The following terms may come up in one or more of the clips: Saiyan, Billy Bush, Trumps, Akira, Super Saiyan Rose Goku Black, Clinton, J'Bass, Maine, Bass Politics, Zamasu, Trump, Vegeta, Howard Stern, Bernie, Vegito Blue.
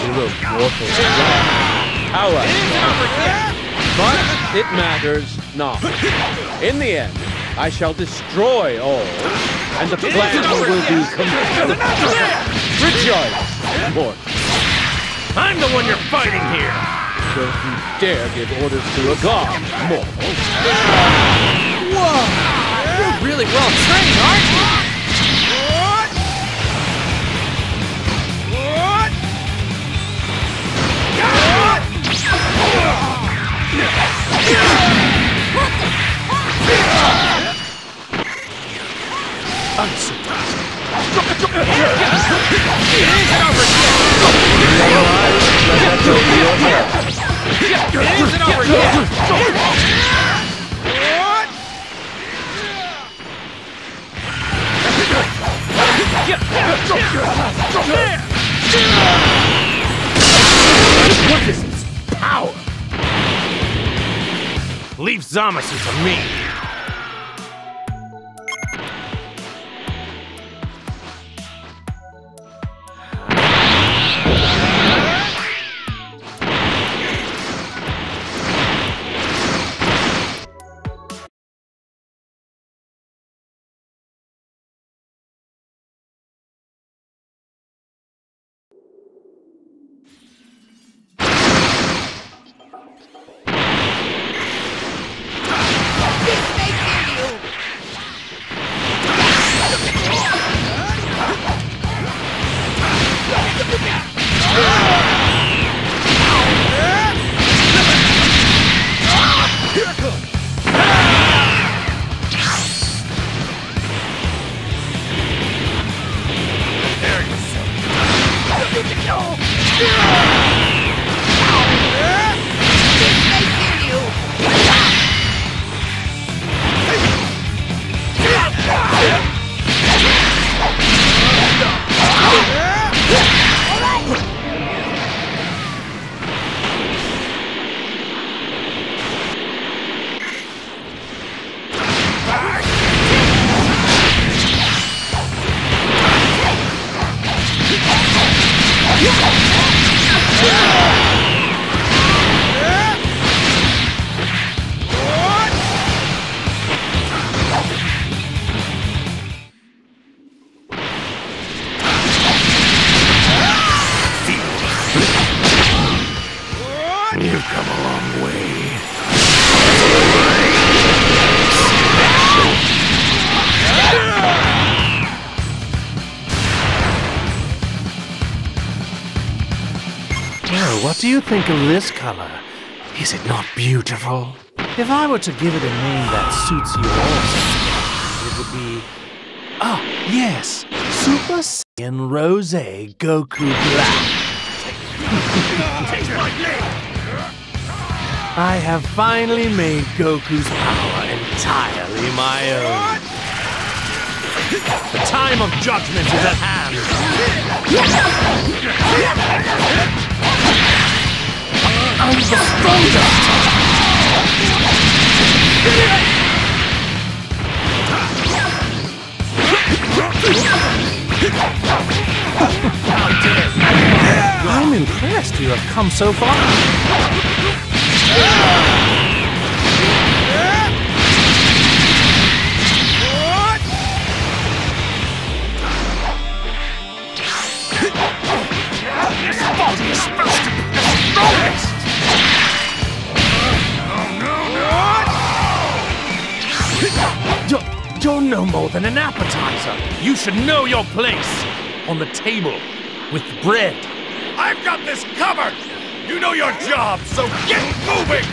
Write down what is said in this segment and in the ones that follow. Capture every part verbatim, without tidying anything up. It was awful. Power. But it matters not. In the end, I shall destroy all, and the plan will be complete. Rejoice, Lord. I'm the one you're fighting here. Don't you dare give orders to a god, mortal. Whoa! You're really well trained, aren't you? I'm surprised. What is this power? Leave Zamasu to me. What do you think of this color? Is it not beautiful? If I were to give it a name that suits you all, it would be... Ah, yes! Super Saiyan Rose Goku Black. I have finally made Goku's power entirely my own. The time of judgment is at hand. I'm the strongest! I'm impressed you have come so far. This body is supposed to be the strongest! You're no more than an appetizer. You should know your place. On the table, with bread. I've got this covered. You know your job, so get moving.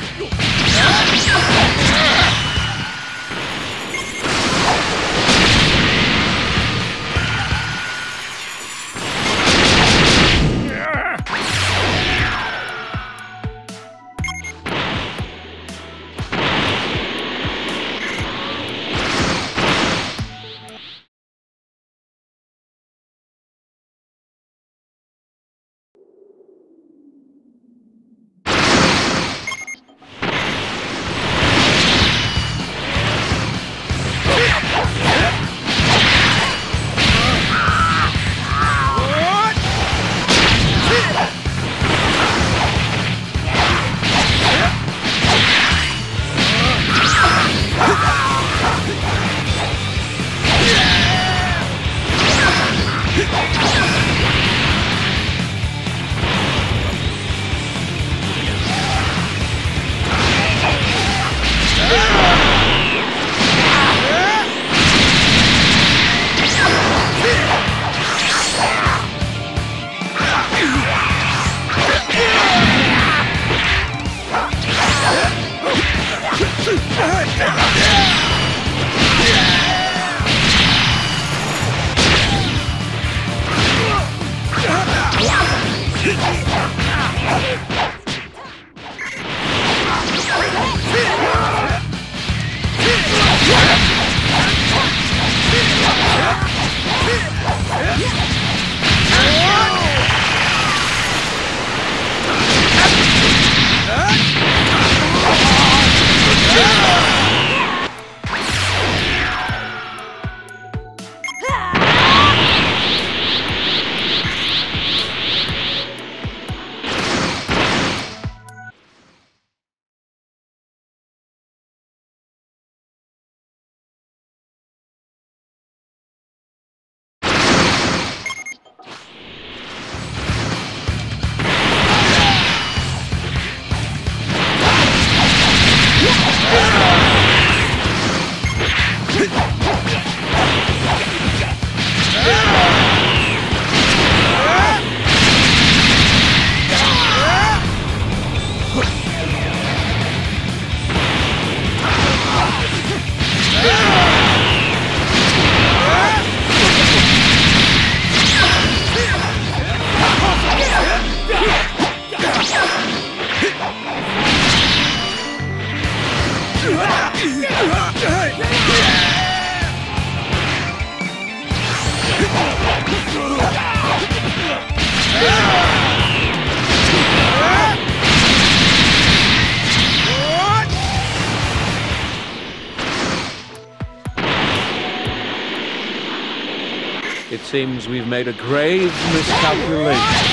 It seems we've made a grave miscalculation.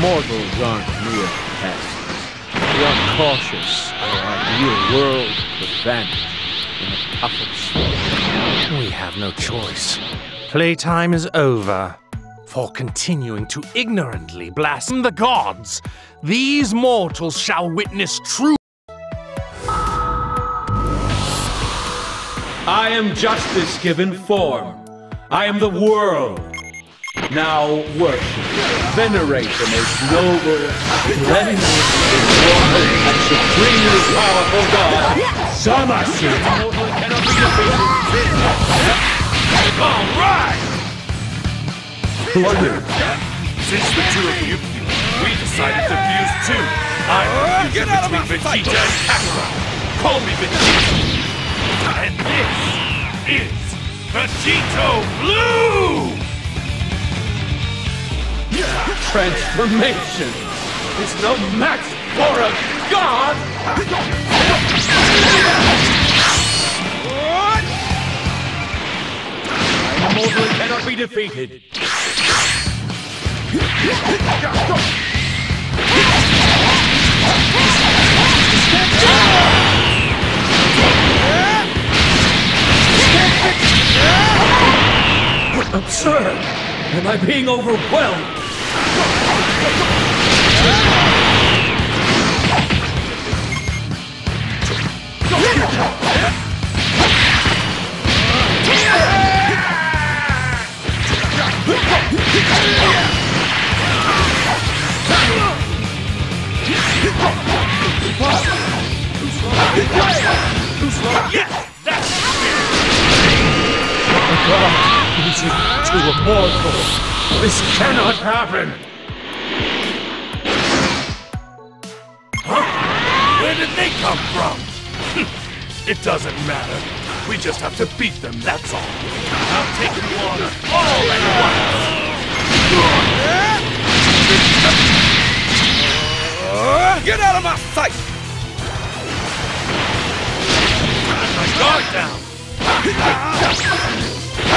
Mortals aren't mere pests. We are cautious. Our ideal world could vanish in a puff of smoke. We have no choice. Playtime is over. For continuing to ignorantly blaspheme the gods, these mortals shall witness true. I am justice given form. I am the world. Now worship, venerate the most noble, cleansed, immortal, and supremely powerful god, Zamasu. Mortal cannot be defeated. All right! Plunder. Since the two of you, we decided to fuse two. I want to get between Vegeta and Akira. Call me Vegeta. And this is Vegito Blue! Transformation is no match for a god! What? My mortal cannot be defeated. Absurd! Am I being overwhelmed? Yes! That's it! Oh God! To a mortal. This cannot happen! Huh? Where did they come from? It doesn't matter. We just have to beat them, that's all. I'll take you on all at once! Get out of my sight! Got my guard down! If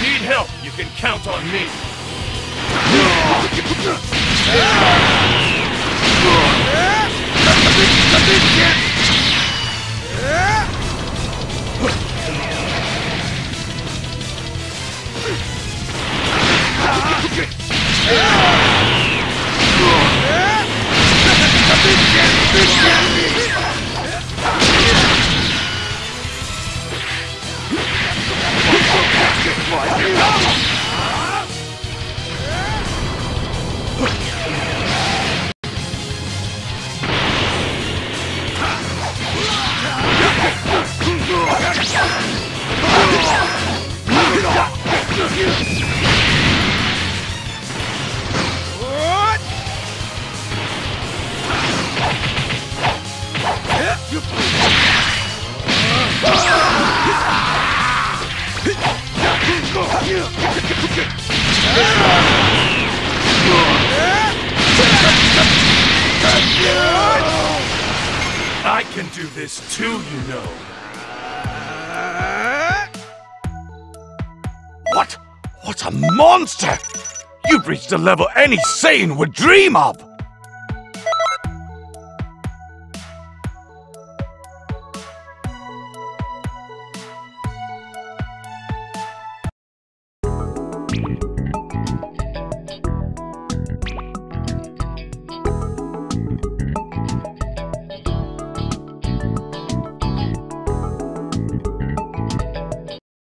need help, you can count on me. I can do this too, you know. What? What a monster! You've reached a level any Saiyan would dream of!